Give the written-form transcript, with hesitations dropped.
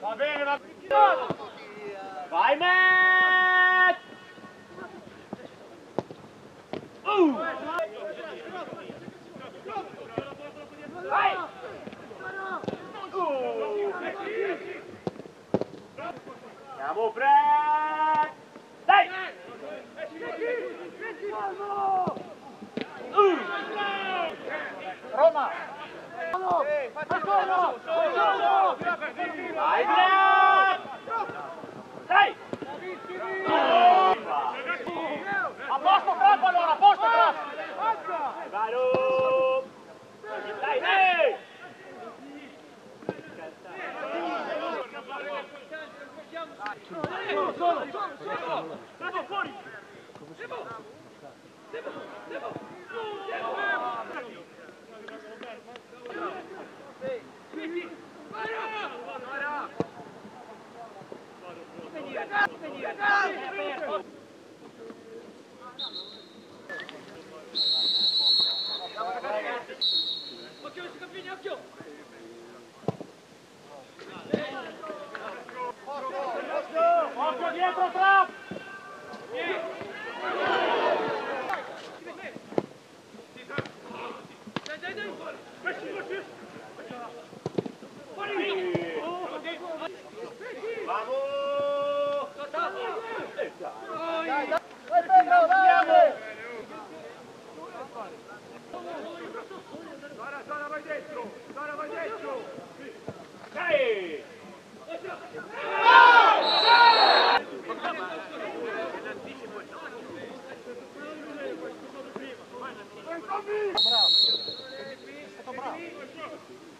Va bene, va bene. Vai, Matt! Vai! Siamo presi! Dai! Roma! Vai, Matt! Dai! A posto, Franco, allora, a posto, Franco! Vai, Rom! Dai, dai! Solo! Bravo, fuori! Bravo, è stato bravo.